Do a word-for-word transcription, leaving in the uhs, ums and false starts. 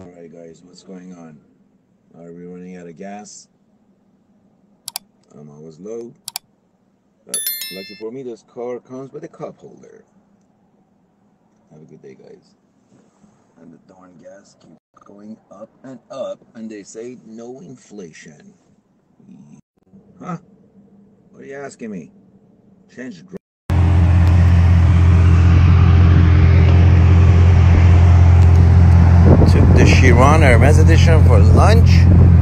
Alright guys, what's going on? Are we running out of gas? I'm always low. But lucky for me, this car comes with a cup holder. Have a good day, guys. And the darn gas keeps going up and up, and they say no inflation. Huh? What are you asking me? Change the Took the Chiron Hermes Edition for lunch.